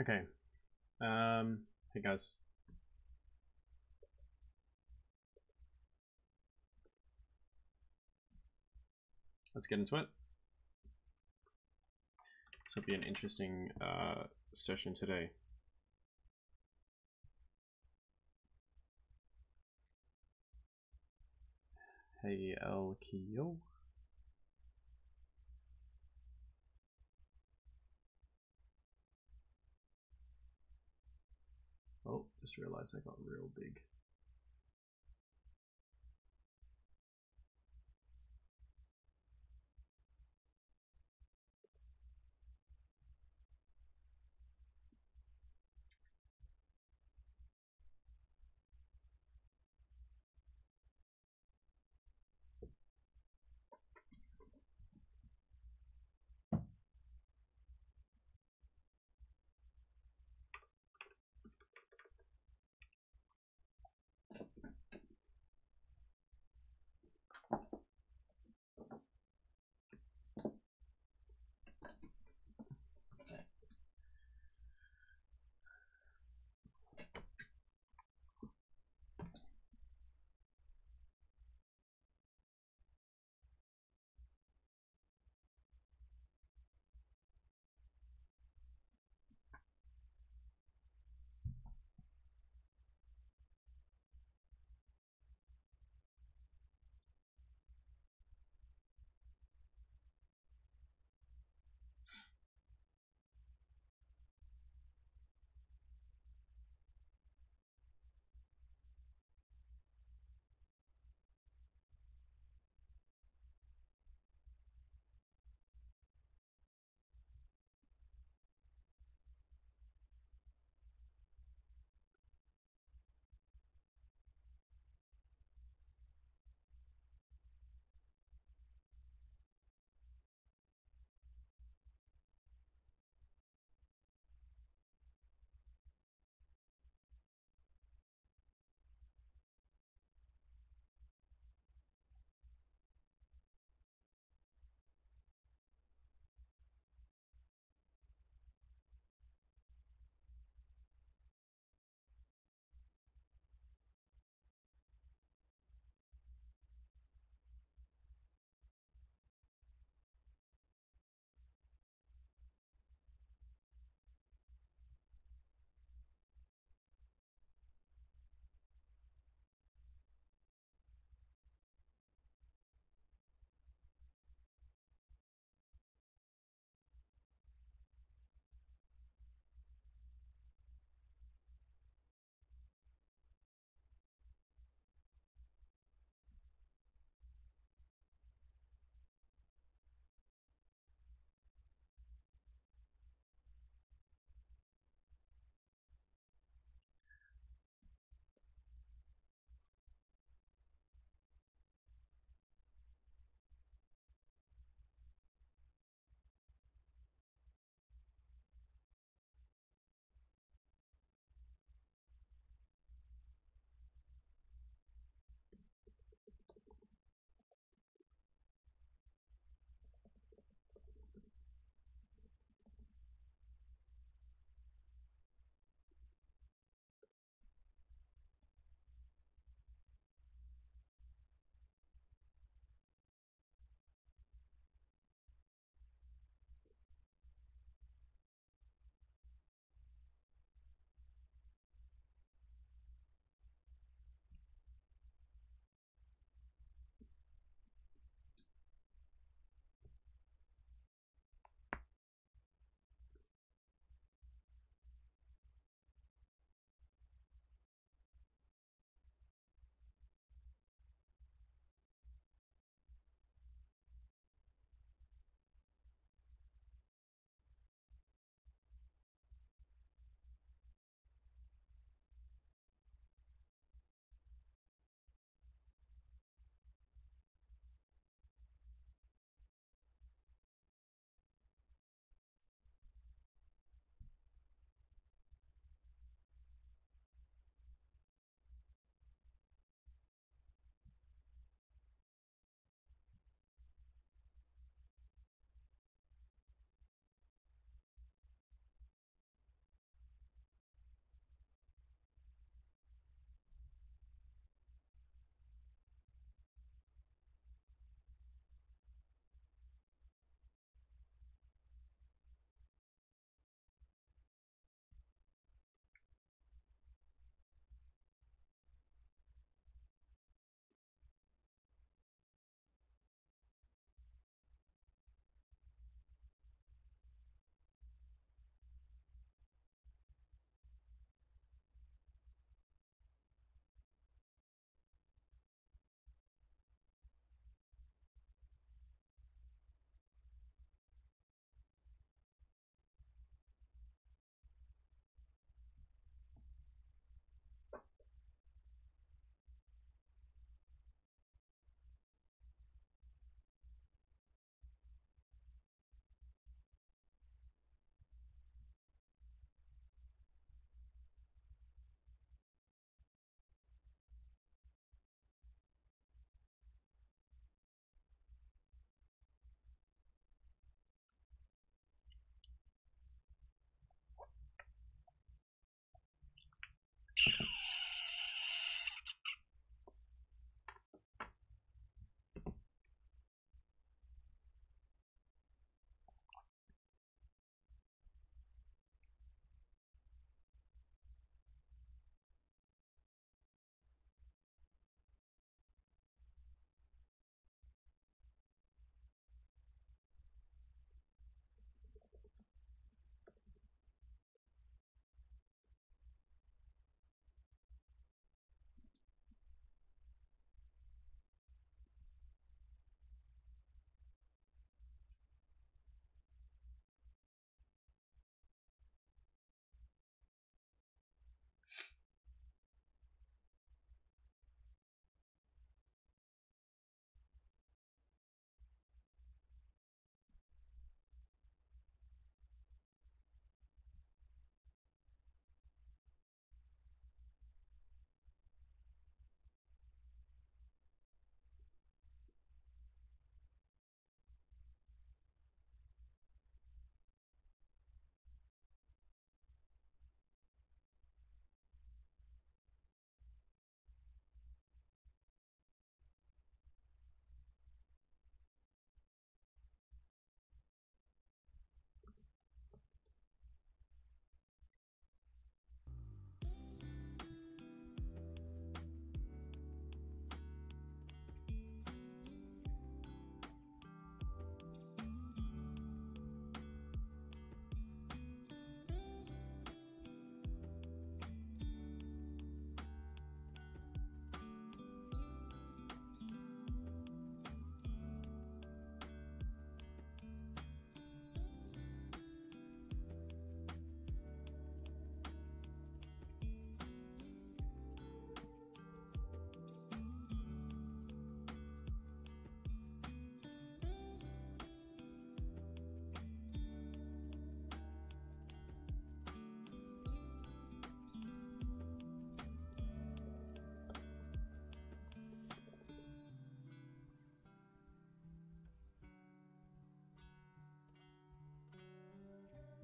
Okay. Hey guys. Let's get into it. This will be an interesting session today. Hey, El Keo. Oh, just realized I got real big.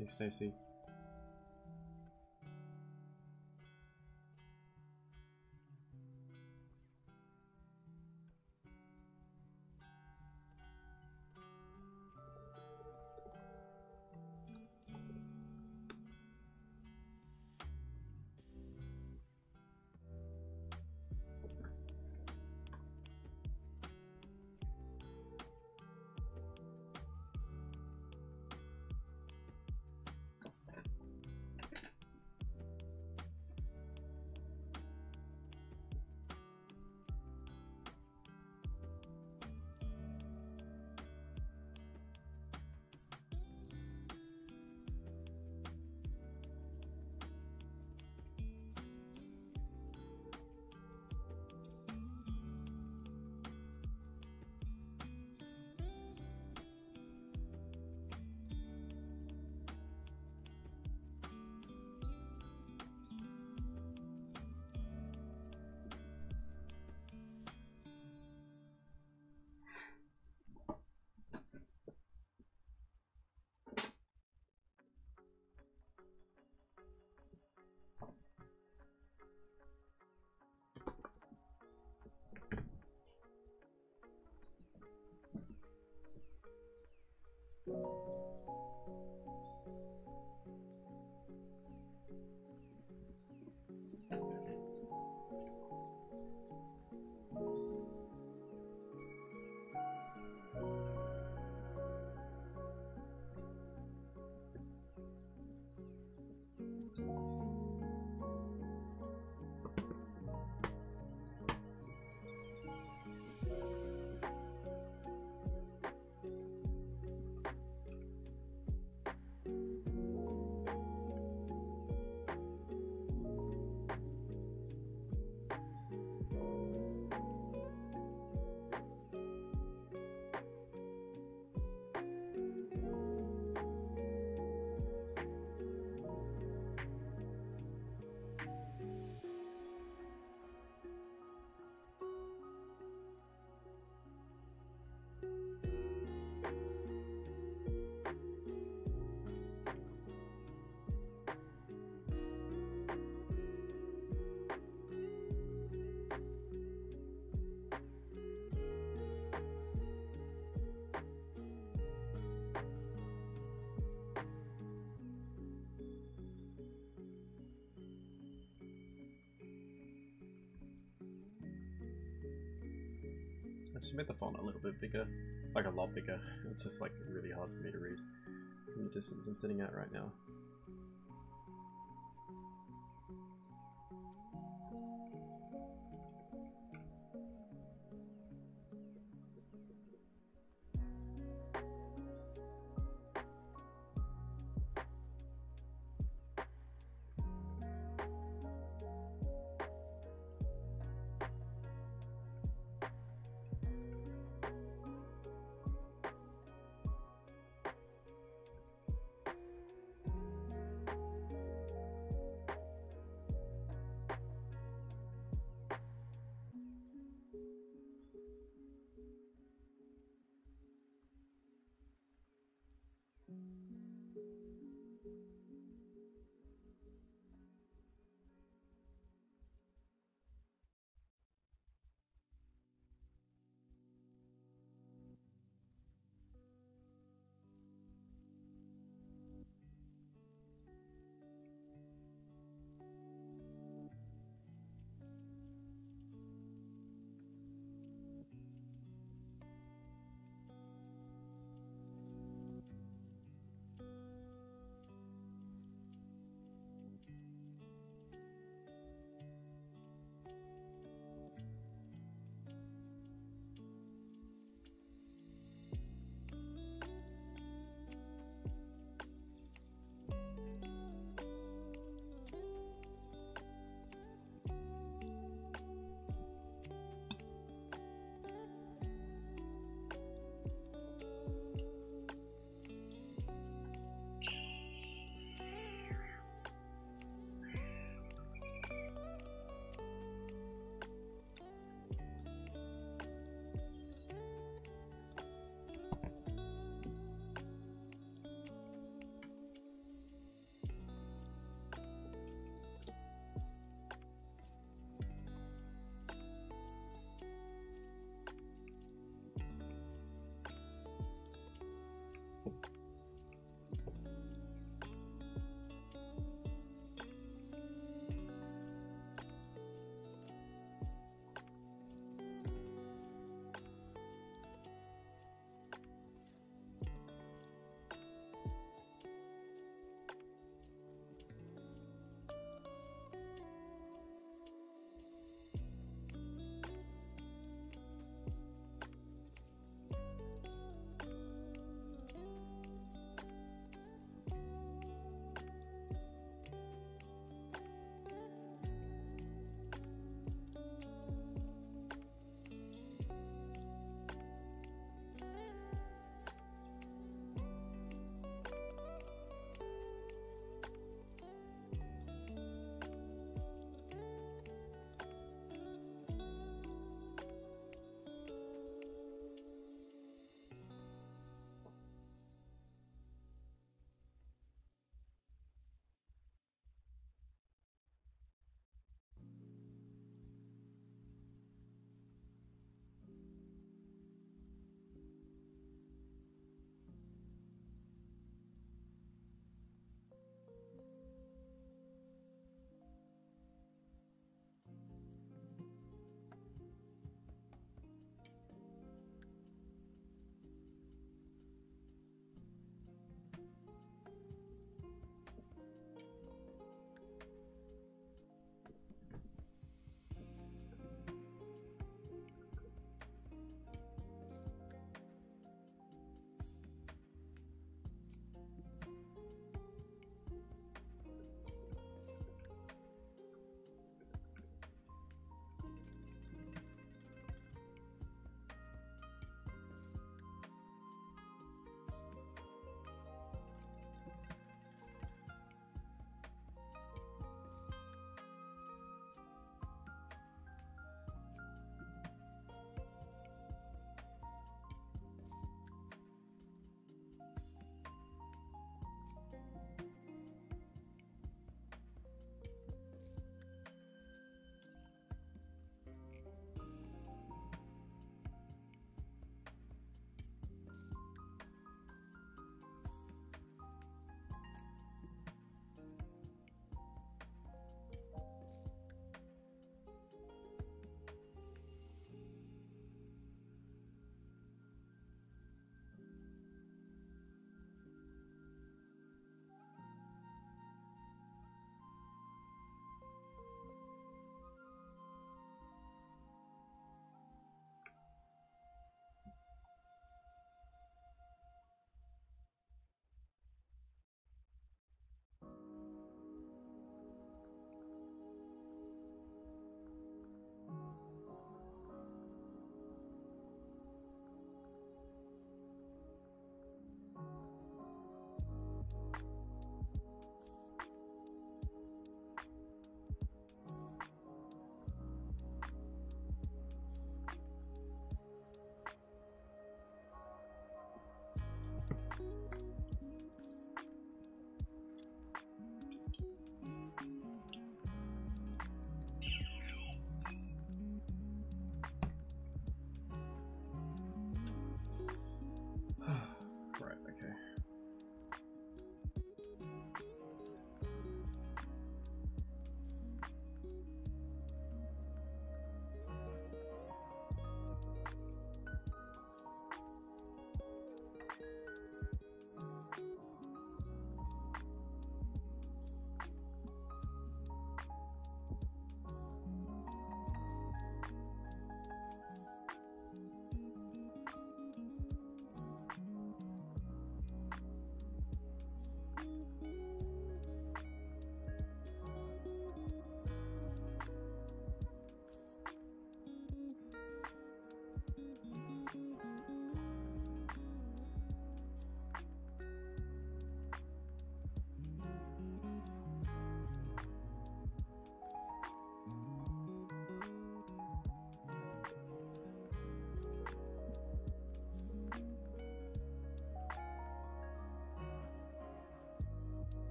Hey, Stacey. I just made the font a little bit bigger, like a lot bigger. It's just like really hard for me to read from the distance I'm sitting at right now.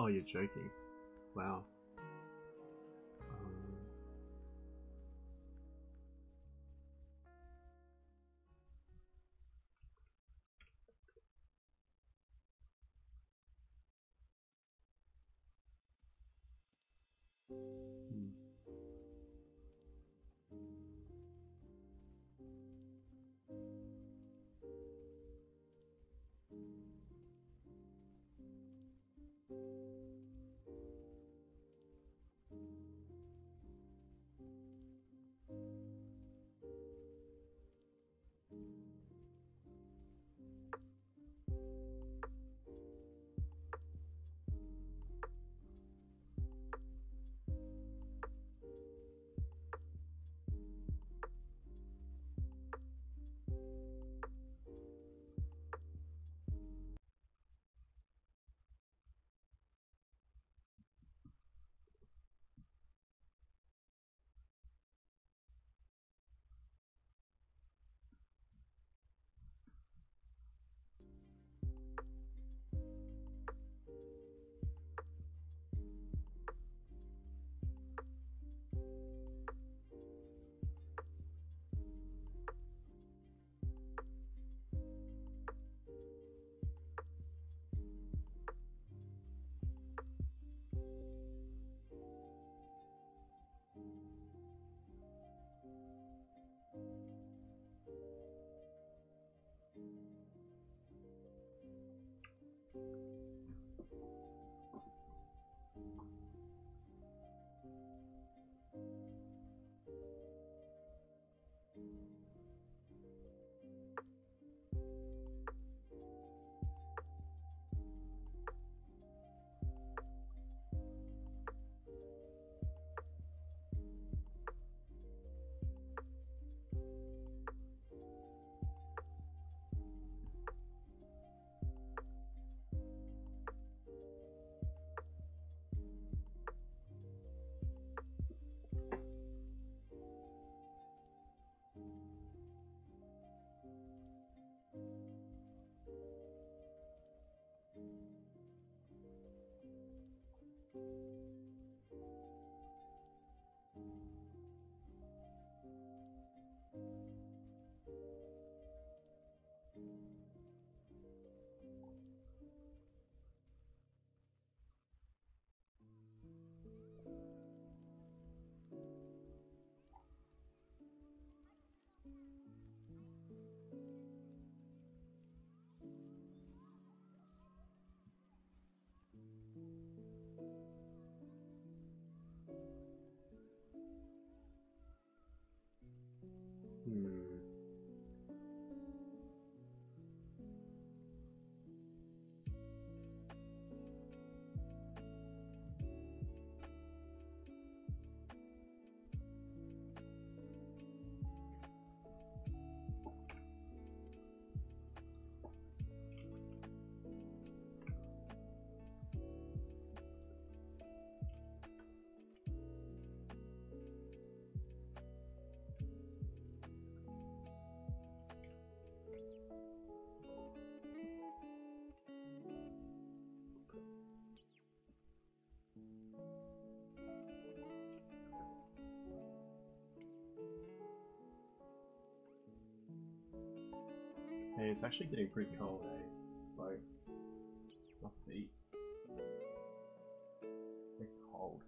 Oh, you're joking. Wow. Hey, it's actually getting pretty cold, eh? Like, my feet. They're cold.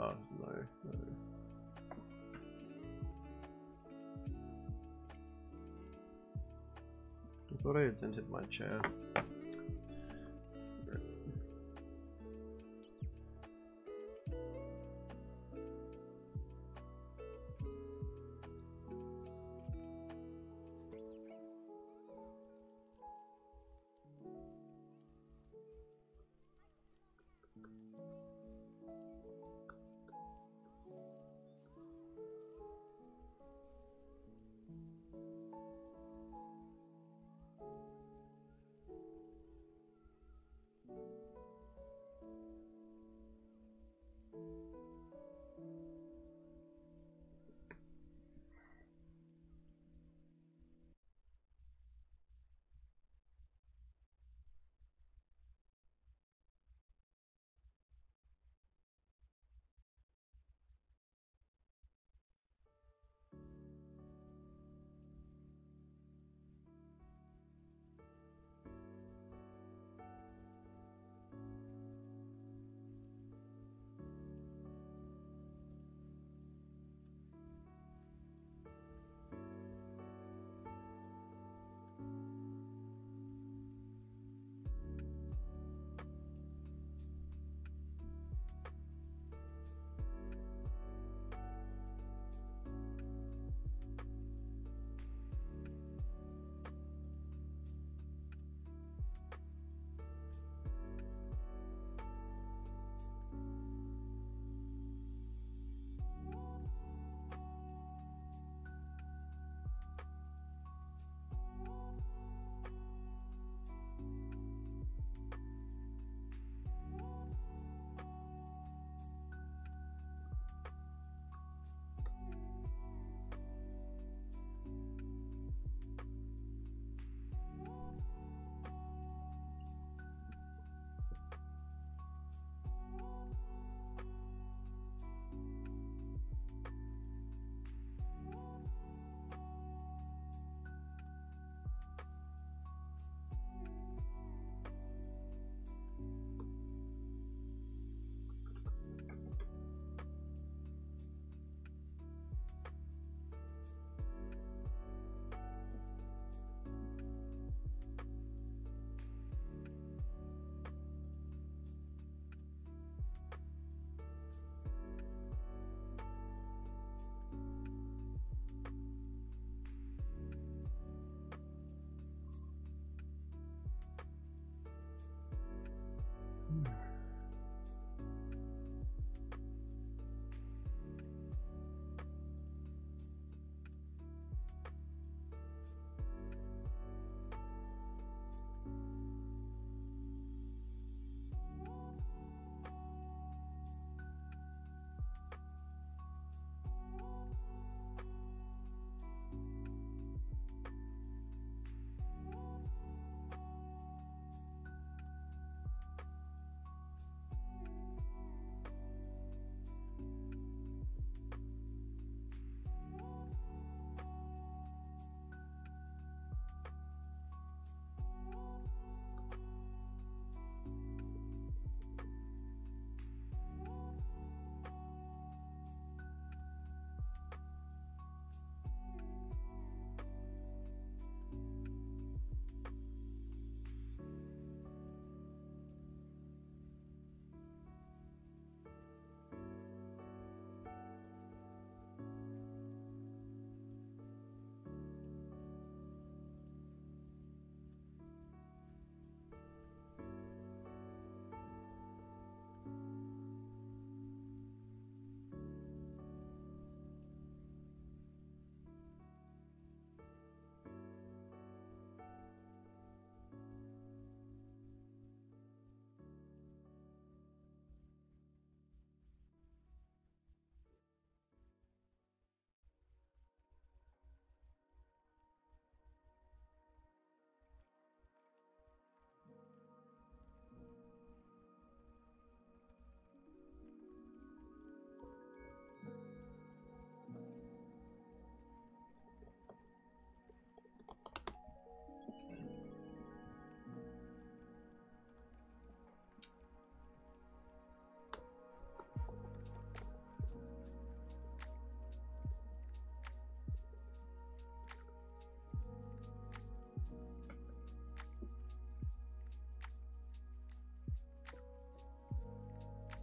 Oh, no, no. I thought I had dented my chair.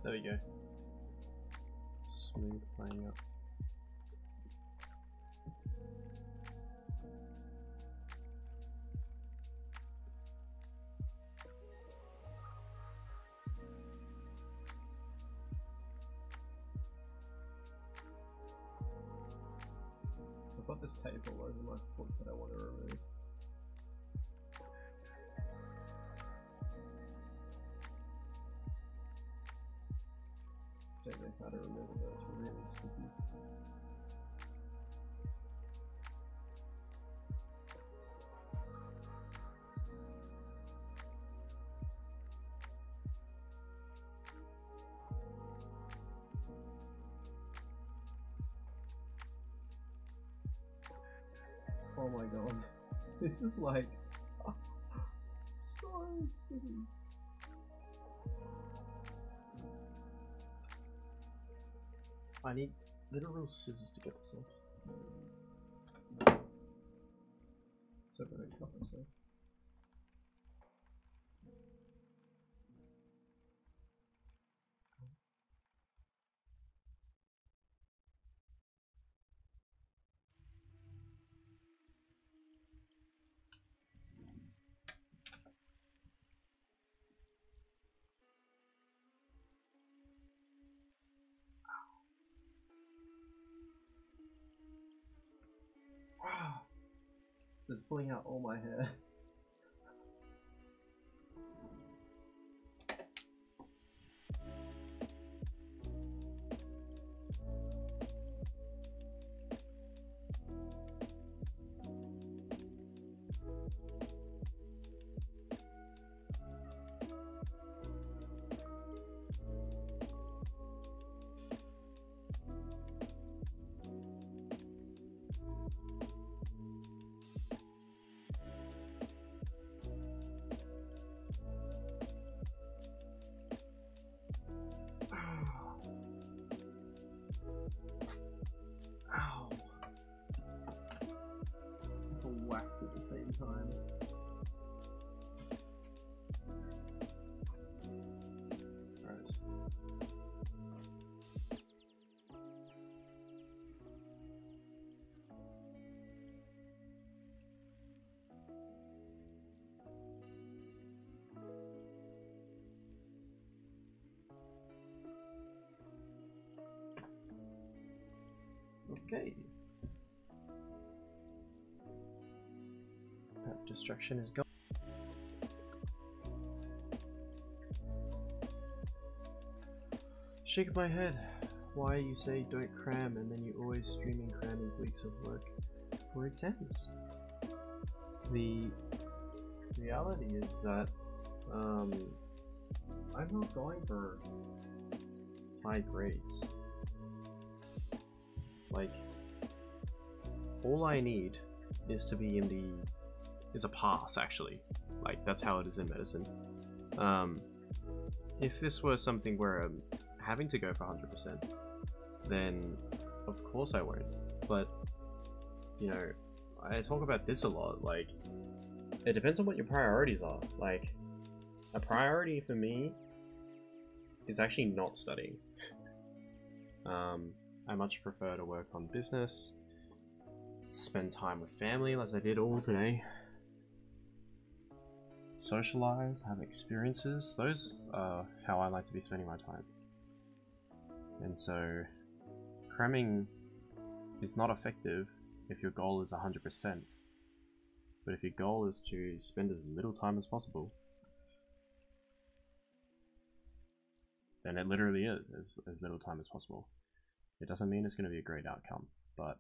There we go. Smooth playing up. I've got this table over my foot that I want to remove. I don't know how to remember those, are really stupid. Oh my god, this is like so silly. I need literal scissors to get this off. So I don't cut myself. It's pulling out all my hair. At the same time. Okay. Destruction is gone. Shake my head. Why you say don't cram and then you always stream and cramming weeks of work for exams? The reality is that I'm not going for high grades. Like, all I need is to be in the is a pass, actually. Like, that's how it is in medicine. If this were something where I'm having to go for 100%, then of course I won't. But, you know, I talk about this a lot. Like, it depends on what your priorities are. Like, a priority for me is actually not studying. I much prefer to work on business, spend time with family, as I did all today. Socialize, have experiences. Those are how I like to be spending my time. And so cramming is not effective if your goal is 100%. But if your goal is to spend as little time as possible, then it literally is as little time as possible. It doesn't mean it's going to be a great outcome, but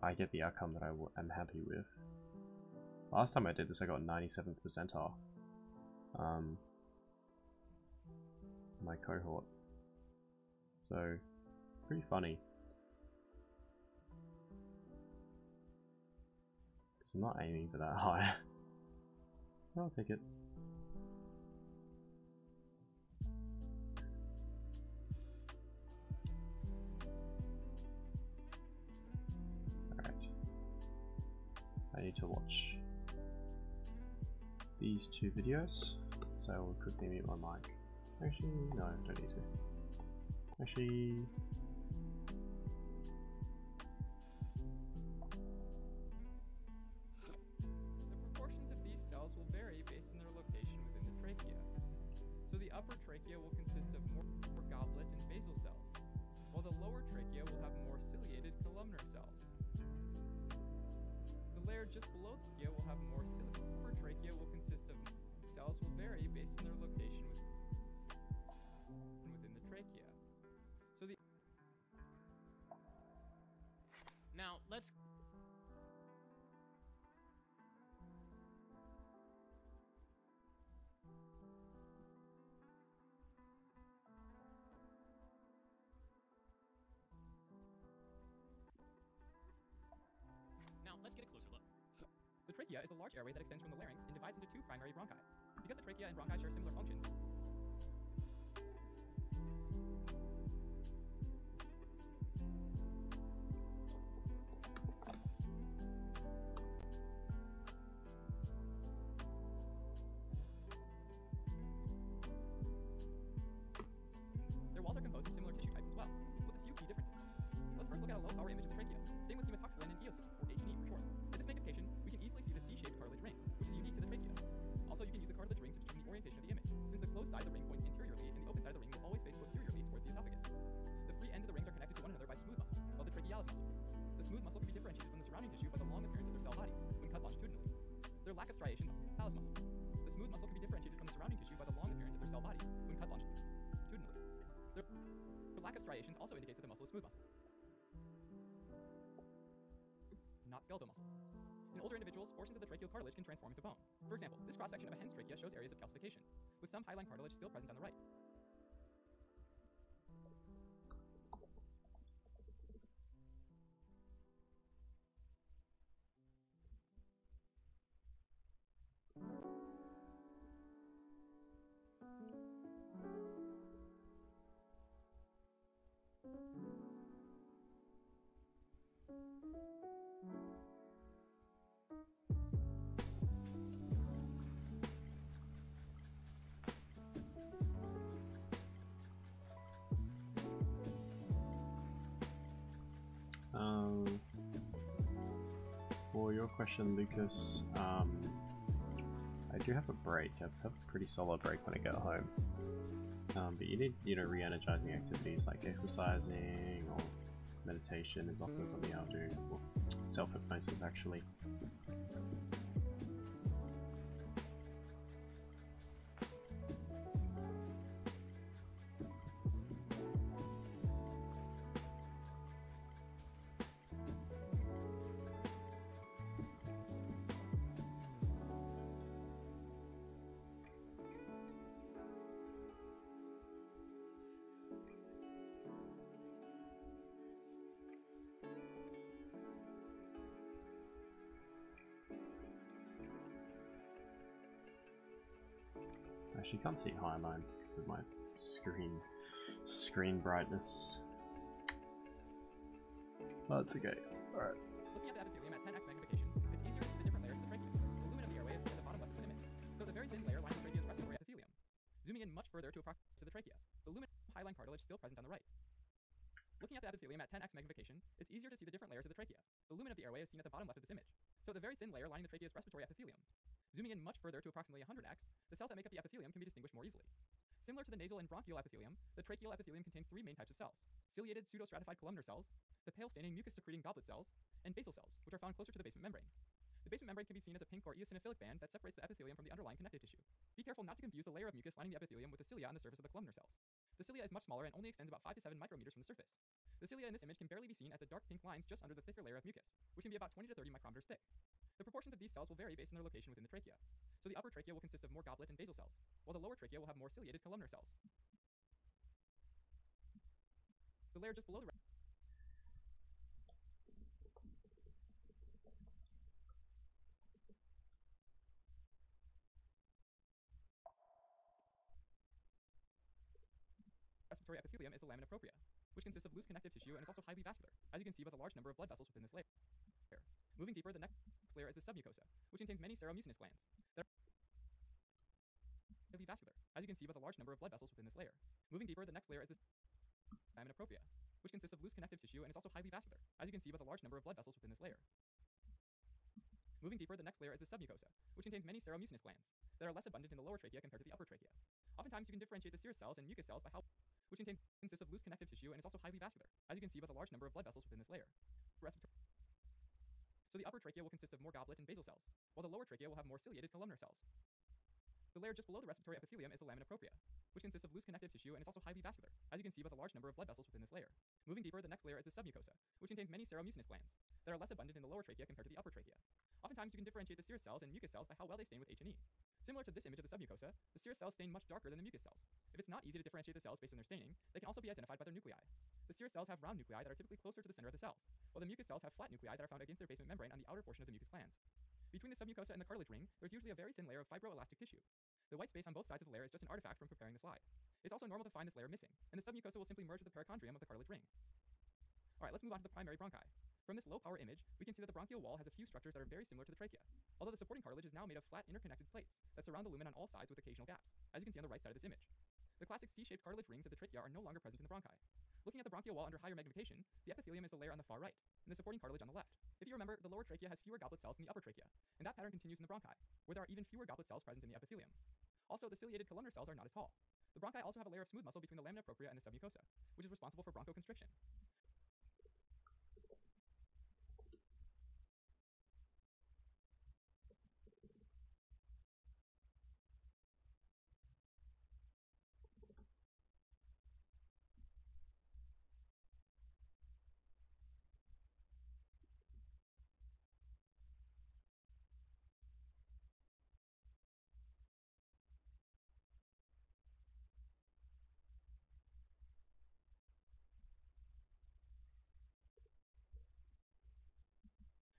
I get the outcome that I'm happy with. Last time I did this, I got 97th percentile. My cohort. So, it's pretty funny. Because I'm not aiming for that high. I'll take it. Alright. I need to watch these two videos, so I will quickly mute my mic. Actually, no, I don't need to. Actually, the proportions of these cells will vary based on their location within the trachea. So the upper trachea will consist of more goblet and basal cells, while the lower trachea will have more ciliated columnar cells. The layer just below the trachea will have more ciliated. The upper trachea will consist of cells will vary based on their location within the trachea. So the now let's. Let's get a closer look. The trachea is a large airway that extends from the larynx and divides into two primary bronchi. Because the trachea and bronchi share similar functions, their walls are composed of similar tissue types as well, with a few key differences. Let's first look at a low-power image of the trachea, staying with hematoxylin and eosin, or H&E for short. At this magnification, we can easily see the C-shaped cartilage ring, which is unique to the trachea. Also, you can use the cartilage ring to determine the orientation of the image, since the closed side of the ring points anteriorly and the open side of the ring will always face posteriorly towards the esophagus. The free ends of the rings are connected to one another by smooth muscle, called the trachealis muscle. The smooth muscle can be differentiated from the surrounding tissue by the long appearance of their cell bodies, when cut longitudinally. Their lack of striations is the trachealis muscle. The smooth muscle can be differentiated from the surrounding tissue by the long appearance of their cell bodies, when cut longitudinally. Their lack of striations also indicates that the muscle is smooth muscle, not skeletal muscle. In older individuals, portions of the tracheal cartilage can transform into bone. For example, this cross-section of a hen's trachea shows areas of calcification, with some hyaline cartilage still present on the right. For your question, Lucas, I do have a break. I have a pretty solid break when I get home. But you need, re-energizing activities like exercising or meditation is often something I'll do. Well, self-hypnosis, actually. Actually, can't see Highline because of my screen brightness. Oh, it's okay. All right. Looking at the epithelium at 10x magnification, it's easier to see the different layers of the trachea. The lumen of the airway is at the bottom left of this image, so the very thin layer lines the trachea's crest over epithelium. Zooming in much further to approximate the trachea, the lumen of hyaline cartilage still present on the right. Looking at the epithelium at 10x magnification, it's easier to see the different layers of the trachea. The lumen of the airway is seen at the bottom left of this image, so the very thin layer lining the trachea's respiratory epithelium. Zooming in much further to approximately 100x, the cells that make up the epithelium can be distinguished more easily. Similar to the nasal and bronchial epithelium, the tracheal epithelium contains three main types of cells: ciliated pseudostratified columnar cells, the pale-staining mucus-secreting goblet cells, and basal cells, which are found closer to the basement membrane. The basement membrane can be seen as a pink or eosinophilic band that separates the epithelium from the underlying connective tissue. Be careful not to confuse the layer of mucus lining the epithelium with the cilia on the surface of the columnar cells. The cilia is much smaller and only extends about 5 to 7 micrometers from the surface. The cilia in this image can barely be seen as the dark pink lines just under the thicker layer of mucus, which can be about 20 to 30 micrometers thick. The proportions of these cells will vary based on their location within the trachea. So the upper trachea will consist of more goblet and basal cells, while the lower trachea will have more ciliated columnar cells. The layer just below the respiratory epithelium is the lamina propria, which consists of loose connective tissue and is also highly vascular, as you can see by the large number of blood vessels within this layer. Moving deeper, the next layer is the submucosa, which contains many seromucinous glands that relatively vascular, as you can see by the large number of blood vessels within this layer. Moving deeper, the next layer is the foramen propria, which consists of loose connective tissue and is also highly vascular, as you can see by the large number of blood vessels within this layer. Moving deeper, the next layer is the submucosa, which contains many seromucinous glands that are less abundant in the lower trachea compared to the upper trachea. Oftentimes, you can differentiate the serous cells and mucous cells by how, which consists of loose connective tissue and is also highly vascular, as you can see by the large number of blood vessels within this layer. So the upper trachea will consist of more goblet and basal cells, while the lower trachea will have more ciliated columnar cells. The layer just below the respiratory epithelium is the lamina propria, which consists of loose connective tissue and is also highly vascular, as you can see by the large number of blood vessels within this layer. Moving deeper, the next layer is the submucosa, which contains many seromucinous glands that are less abundant in the lower trachea compared to the upper trachea. Oftentimes, you can differentiate the serous cells and mucous cells by how well they stain with H&E. Similar to this image of the submucosa, the serous cells stain much darker than the mucous cells. If it's not easy to differentiate the cells based on their staining, they can also be identified by their nuclei. The serous cells have round nuclei that are typically closer to the center of the cells, while the mucous cells have flat nuclei that are found against their basement membrane on the outer portion of the mucous glands. Between the submucosa and the cartilage ring, there's usually a very thin layer of fibroelastic tissue. The white space on both sides of the layer is just an artifact from preparing the slide. It's also normal to find this layer missing, and the submucosa will simply merge with the perichondrium of the cartilage ring. Alright, let's move on to the primary bronchi. From this low-power image, we can see that the bronchial wall has a few structures that are very similar to the trachea, although the supporting cartilage is now made of flat interconnected plates that surround the lumen on all sides with occasional gaps, as you can see on the right side of this image. The classic C-shaped cartilage rings of the trachea are no longer present in the bronchi. Looking at the bronchial wall under higher magnification, the epithelium is the layer on the far right, and the supporting cartilage on the left. If you remember, the lower trachea has fewer goblet cells than the upper trachea, and that pattern continues in the bronchi, where there are even fewer goblet cells present in the epithelium. Also, the ciliated columnar cells are not as tall. The bronchi also have a layer of smooth muscle between the lamina propria and the submucosa, which is responsible for bronchoconstriction.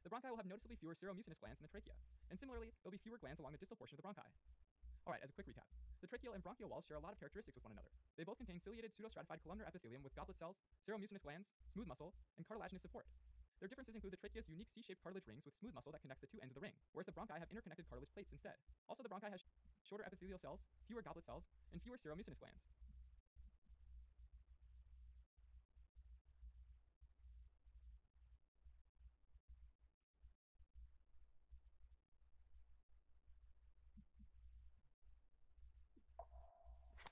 The bronchi will have noticeably fewer seromucinous glands than the trachea, and similarly, there'll be fewer glands along the distal portion of the bronchi. Alright, as a quick recap, the tracheal and bronchial walls share a lot of characteristics with one another. They both contain ciliated pseudostratified columnar epithelium with goblet cells, seromucinous glands, smooth muscle, and cartilaginous support. Their differences include the trachea's unique C-shaped cartilage rings with smooth muscle that connects the two ends of the ring, whereas the bronchi have interconnected cartilage plates instead. Also, the bronchi has shorter epithelial cells, fewer goblet cells, and fewer seromucinous glands.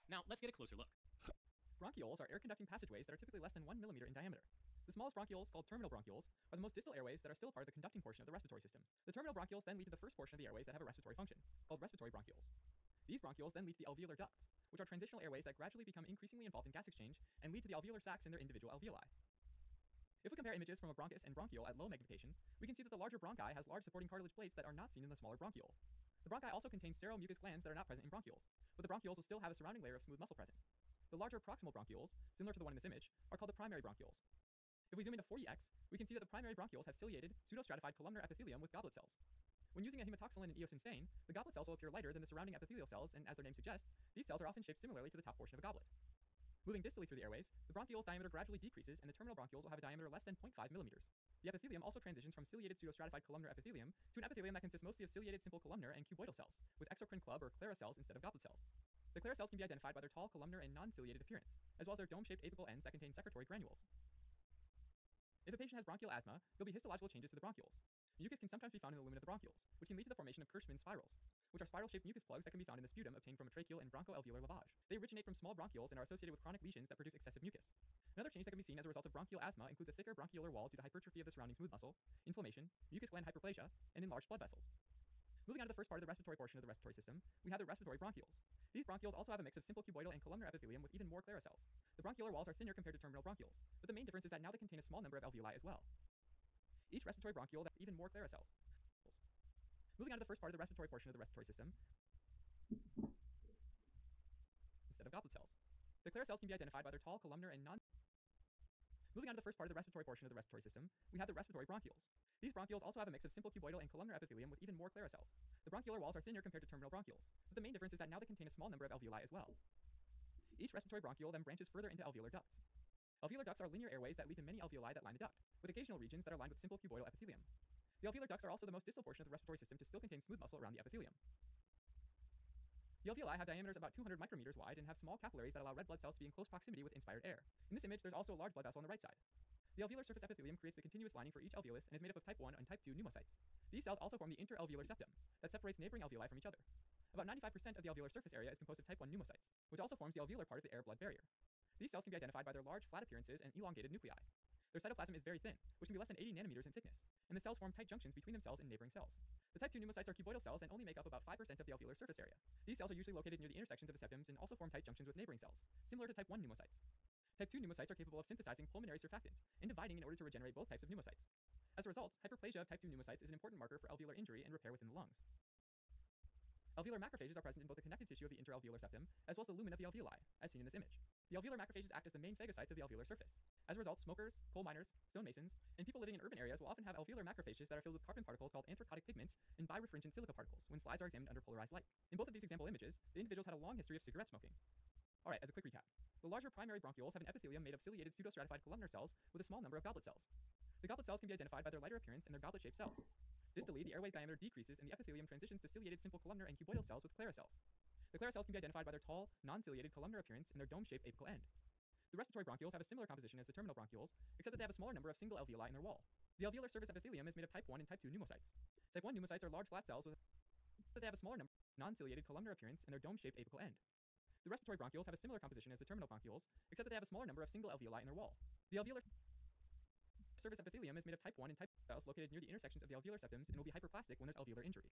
Now, let's get a closer look. Bronchioles are air-conducting passageways that are typically less than 1 mm in diameter. The smallest bronchioles, called terminal bronchioles, are the most distal airways that are still part of the conducting portion of the respiratory system. The terminal bronchioles then lead to the first portion of the airways that have a respiratory function, called respiratory bronchioles. These bronchioles then lead to the alveolar ducts, which are transitional airways that gradually become increasingly involved in gas exchange and lead to the alveolar sacs in their individual alveoli. If we compare images from a bronchus and bronchiole at low magnification, we can see that the larger bronchi has large supporting cartilage plates that are not seen in the smaller bronchiole. The bronchi also contains seromucous glands that are not present in bronchioles, but the bronchioles will still have a surrounding layer of smooth muscle present. The larger proximal bronchioles, similar to the one in this image, are called the primary bronchioles. If we zoom into 40x, we can see that the primary bronchioles have ciliated, pseudostratified columnar epithelium with goblet cells. When using a hematoxylin and eosin stain, the goblet cells will appear lighter than the surrounding epithelial cells, and as their name suggests, these cells are often shaped similarly to the top portion of a goblet. Moving distally through the airways, the bronchiole's diameter gradually decreases and the terminal bronchioles will have a diameter less than 0.5 millimeters. The epithelium also transitions from ciliated pseudostratified columnar epithelium to an epithelium that consists mostly of ciliated simple columnar and cuboidal cells, with exocrine club or Clara cells instead of goblet cells. The Clara cells can be identified by their tall columnar and non-ciliated appearance, as well as their dome-shaped apical ends that contain secretory granules. If a patient has bronchial asthma, there'll be histological changes to the bronchioles. Mucus can sometimes be found in the lumen of the bronchioles, which can lead to the formation of Curschmann spirals, which are spiral-shaped mucus plugs that can be found in the sputum obtained from a tracheal and bronchoalveolar lavage. They originate from small bronchioles and are associated with chronic lesions that produce excessive mucus. Another change that can be seen as a result of bronchial asthma includes a thicker bronchiolar wall due to hypertrophy of the surrounding smooth muscle, inflammation, mucus gland hyperplasia, and enlarged blood vessels. Moving on to the first part of the respiratory portion of the respiratory system, we have the respiratory bronchioles. These bronchioles also have a mix of simple cuboidal and columnar epithelium with even more Clara cells. The bronchiolar walls are thinner compared to terminal bronchioles, but the main difference is that now they contain a small number of alveoli as well. Each respiratory bronchiole has even more Clara cells. Moving on to the first part of the respiratory portion of the respiratory system, instead of goblet cells. The Clara cells can be identified by their tall columnar and These bronchioles also have a mix of simple cuboidal and columnar epithelium with even more Clara cells. The bronchial walls are thinner compared to terminal bronchioles, but the main difference is that now they contain a small number of alveoli as well. Each respiratory bronchiole then branches further into alveolar ducts. Alveolar ducts are linear airways that lead to many alveoli that line the duct, with occasional regions that are lined with simple cuboidal epithelium. The alveolar ducts are also the most distal portion of the respiratory system to still contain smooth muscle around the epithelium. The alveoli have diameters about 200 micrometers wide and have small capillaries that allow red blood cells to be in close proximity with inspired air. In this image, there's also a large blood vessel on the right side. The alveolar surface epithelium creates the continuous lining for each alveolus and is made up of type 1 and type 2 pneumocytes. These cells also form the interalveolar septum that separates neighboring alveoli from each other. About 95% of the alveolar surface area is composed of type 1 pneumocytes, which also forms the alveolar part of the air-blood barrier. These cells can be identified by their large, flat appearances and elongated nuclei. Their cytoplasm is very thin, which can be less than 80 nanometers in thickness, and the cells form tight junctions between themselves and neighboring cells. The type 2 pneumocytes are cuboidal cells and only make up about 5% of the alveolar surface area. These cells are usually located near the intersections of the septums and also form tight junctions with neighboring cells, similar to type 1 pneumocytes. Type 2 pneumocytes are capable of synthesizing pulmonary surfactant and dividing in order to regenerate both types of pneumocytes. As a result, hyperplasia of type 2 pneumocytes is an important marker for alveolar injury and repair within the lungs. Alveolar macrophages are present in both the connective tissue of the interalveolar septum, as well as the lumen of the alveoli, as seen in this image. The alveolar macrophages act as the main phagocytes of the alveolar surface. As a result, smokers, coal miners, stonemasons, and people living in urban areas will often have alveolar macrophages that are filled with carbon particles called anthracotic pigments and birefringent silica particles when slides are examined under polarized light. In both of these example images, the individuals had a long history of cigarette smoking. Alright, as a quick recap. The larger primary bronchioles have an epithelium made of ciliated pseudostratified columnar cells with a small number of goblet cells. The goblet cells can be identified by their lighter appearance and their goblet-shaped cells. Distally, the airway's diameter decreases and the epithelium transitions to ciliated simple columnar and cuboidal cells with Clara cells. The Clara cells can be identified by their tall, non-ciliated columnar appearance and their dome-shaped apical end. The respiratory bronchioles have a similar composition as the terminal bronchioles, except that they have a smaller number of single alveoli in their wall. The alveolar surface epithelium is made of type 1 and type 2 pneumocytes. Type 1 pneumocytes are large flat cells with a smaller number of non-ciliated columnar appearance and their dome-shaped apical end. The respiratory bronchioles have a similar composition as the terminal bronchioles, except that they have a smaller number of single alveoli in their wall. The alveolar surface epithelium is made of type 1 and type 2 cells located near the intersections of the alveolar septums and will be hyperplastic when there's alveolar injury.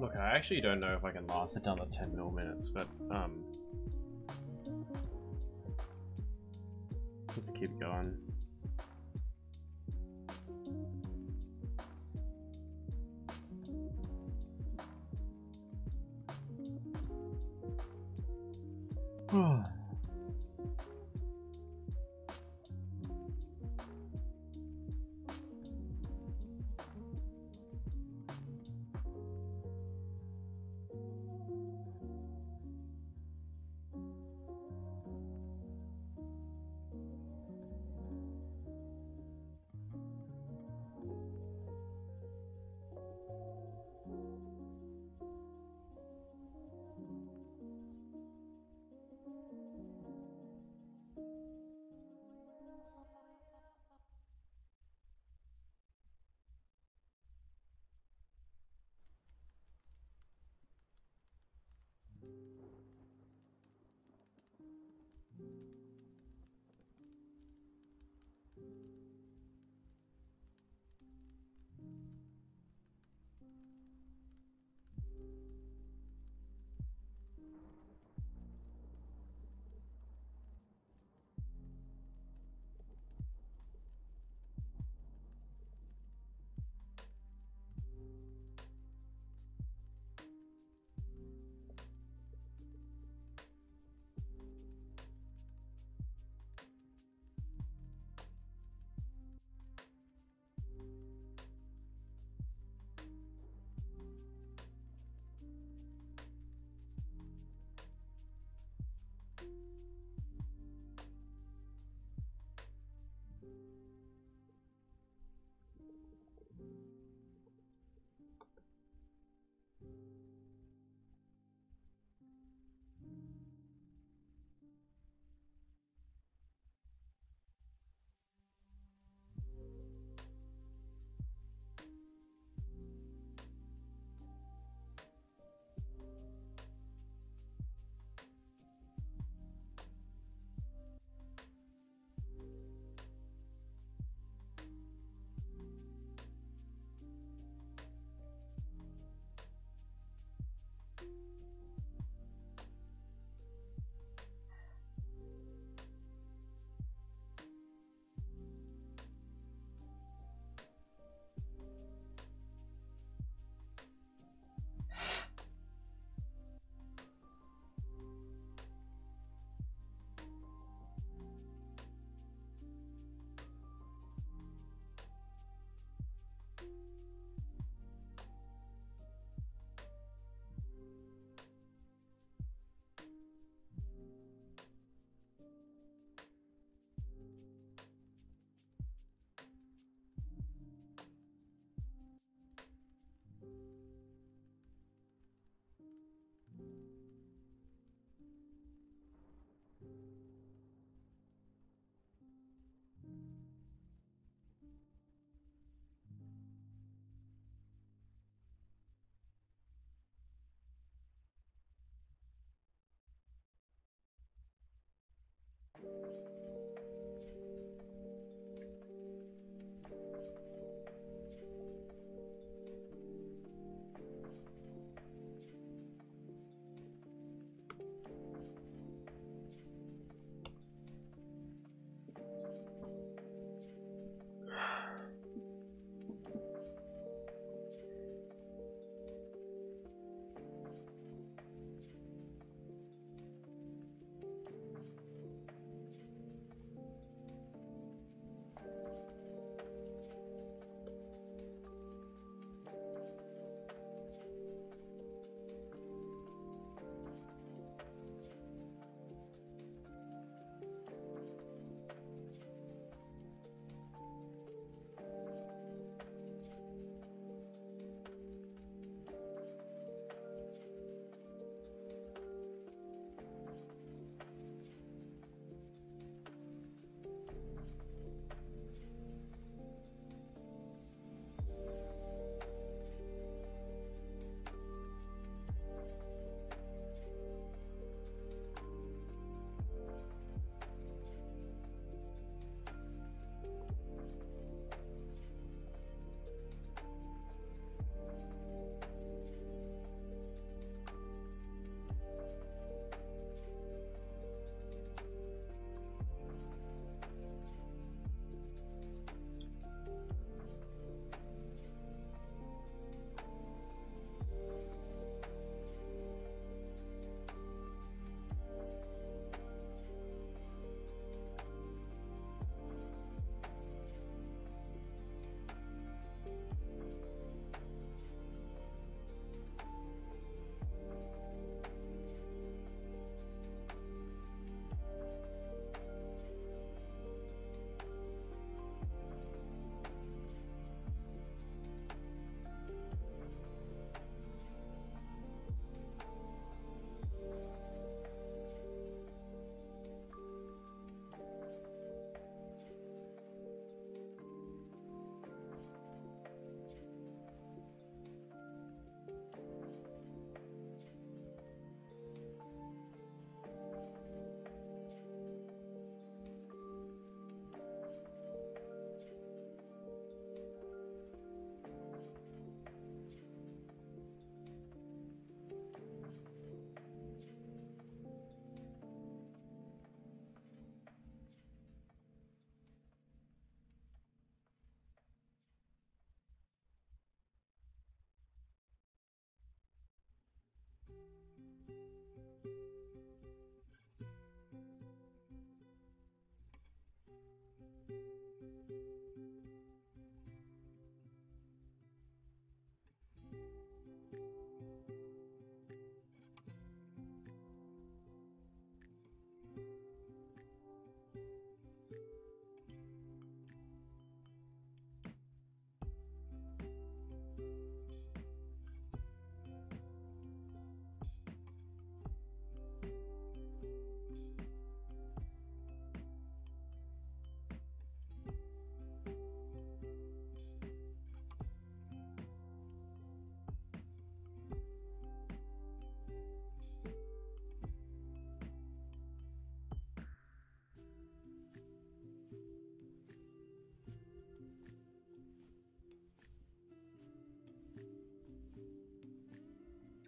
Look, I actually don't know if I can last another 10 mil minutes, but let's keep going.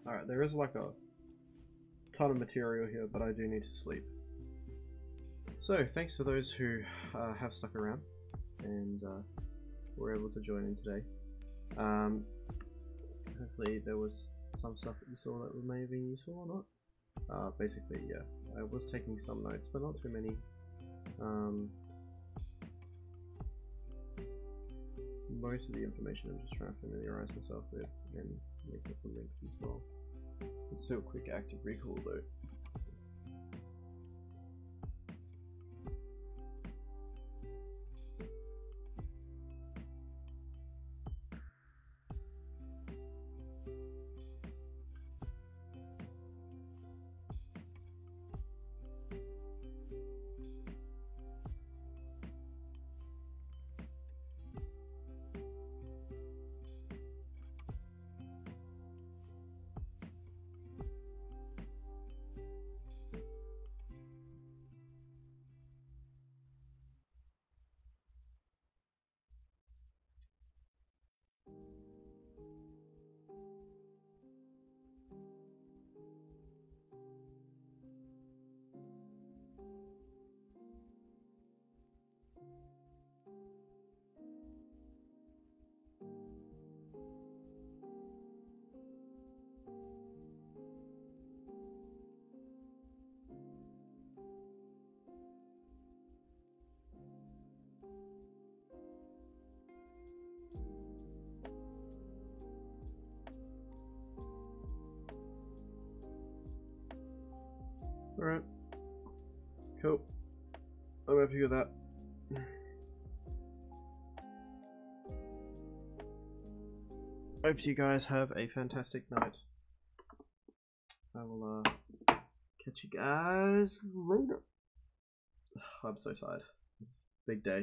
Alright, there is like a ton of material here, but I do need to sleep. So, thanks for those who have stuck around and were able to join in today. Hopefully there was some stuff that you saw that may have been useful or not. Basically, yeah, I was taking some notes, but not too many. Most of the information I'm just trying to familiarize myself with and make up the links as well. It's still a quick active recall though. Alright, cool. I'm happy with that. Hope you guys have a fantastic night. I will catch you guys later. I'm so tired. Big day.